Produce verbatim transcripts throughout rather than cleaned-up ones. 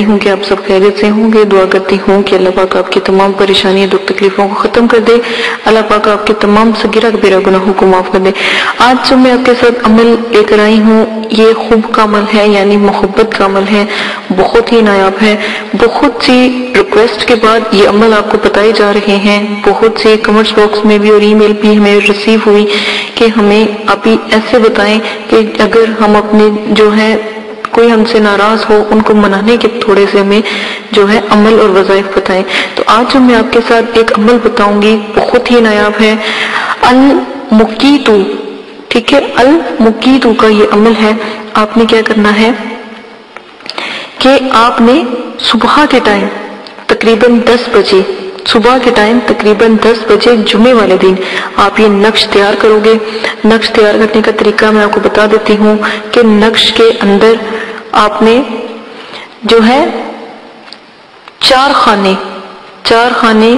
हूँ कि आप सब खैरियत से होंगे। दुआ करती हूँ कि अल्लाह पाक आपकी तमाम परेशानियां दुख तकलीफों को खत्म कर दे। अल्लाह पाक आपके तमाम सगीरा कबीरा गुनाहों को माफ कर दे। आज जो मैं आपके साथ अमल लेकर आई हूँ ये खूब का अमल है, यानी मोहब्बत का अमल है, बहुत ही नायाब है। बहुत सी रिक्वेस्ट के बाद ये अमल आपको बताए जा रहे हैं, बहुत से कमेंट्स बॉक्स में भी और ईमेल भी हमें रिसीव हुई कि हमें आप ही ऐसे बताएं कि अगर हम अपने जो है कोई हमसे नाराज हो उनको मनाने के थोड़े से हमें जो है अमल और वज़ाइफ बताएं। तो आज मैं आपके साथ एक अमल बताऊंगी, बहुत ही नायाब है, अल मुकीतू। ठीक है, अल मुकीतू का ये अमल है। आपने क्या करना है कि आपने सुबह के टाइम तकरीबन दस बजे, सुबह के टाइम तकरीबन दस बजे जुमे वाले दिन आप ये नक्श तैयार करोगे। नक्श तैयार करने का तरीका मैं आपको बता देती हूँ कि नक्श के अंदर आपने जो है चार खाने चार खाने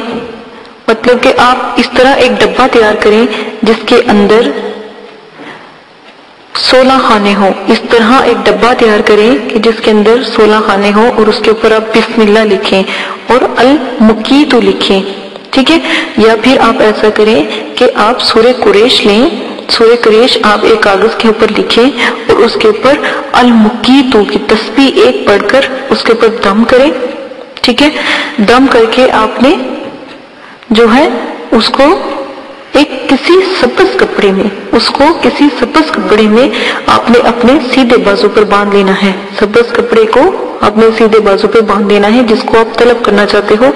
मतलब कि आप इस तरह एक डब्बा तैयार करें जिसके अंदर सोलह खाने हो। इस तरह एक डब्बा तैयार करें कि जिसके अंदर सोलह खाने हो और उसके ऊपर आप बिस्मिल्लाह लिखें और अल मुकीतु लिखें। ठीक है, या फिर आप ऐसा करें कि आप सूरे कुरेश लें, सूरे कुरेश आप एक कागज के ऊपर लिखें और उसके ऊपर अल मुकीतु की तस्बीह एक पढ़कर उसके ऊपर दम करें। ठीक है, दम करके आपने जो है उसको एक किसी सब्ज कपड़े में उसको किसी सब्ज कपड़े में आपने अपने सीधे बाजू पर बांध लेना है। सब्ज कपड़े को अपने सीधे बाजू पर बांध लेना है जिसको आप तलब करना चाहते हो,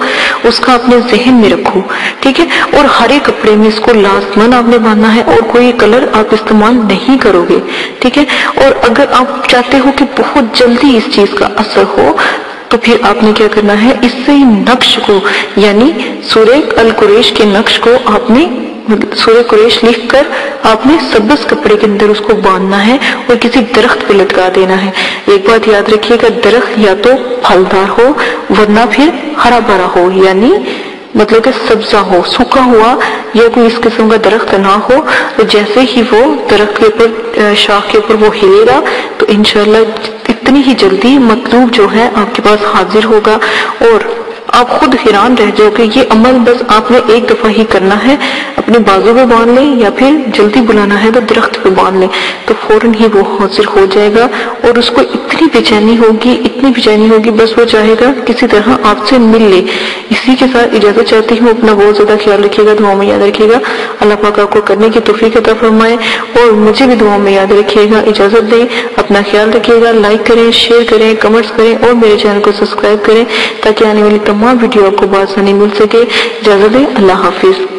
उसका अपने जहन में रखो। ठीक है, और हरे कपड़े में इसको लाजमन आपने बांधना है और कोई कलर आप इस्तेमाल नहीं करोगे। ठीक है, और अगर आप चाहते हो कि बहुत जल्दी इस चीज का असर हो तो फिर आपने क्या करना है, इससे नक्श को यानी सूरे अल कुरैश के नक्श को आपने सूरे कुरैश लिखकर आपने सब्ज कपड़े के अंदर उसको बांधना है और किसी दरख्त पे लटका देना है। एक बात याद रखिएगा, दरख्त या तो फलदार हो वरना फिर हरा भरा हो, यानी मतलब कि सब्जा हो, सूखा हुआ या कोई इस किस्म का दरख्त ना हो। तो जैसे ही वो दरख्त के ऊपर शाख के ऊपर वो हिलेगा तो इंशाल्लाह इतनी ही जल्दी मतलूब जो है आपके पास हाजिर होगा और आप खुद हैरान रह जाओगे। ये अमल बस आपने एक दफा ही करना है, अपने बाजू पे बांध लें या फिर जल्दी बुलाना है तो दरख्त पे बांध लें तो फौरन ही वो हाजिर हो जाएगा और उसको इतनी बेचैनी होगी इतनी बेचैनी होगी बस वो चाहेगा किसी तरह आपसे मिल ले। इसी के साथ इजाजत चाहती हूँ, अपना बहुत ज्यादा ख्याल रखिएगा, दुआ में याद रखिएगा। अल्लाह पाक आपको करने की तौफीक अता फरमाए और मुझे भी दुआ में याद रखिएगा। इजाजत दें, अपना ख्याल रखिएगा। लाइक करें, शेयर करें, कमेंट्स करें और मेरे चैनल को सब्सक्राइब करें ताकि आने वाली तमाम वीडियो आपको बासानी मिल सके। इजाजत दें, अल्लाह हाफिज।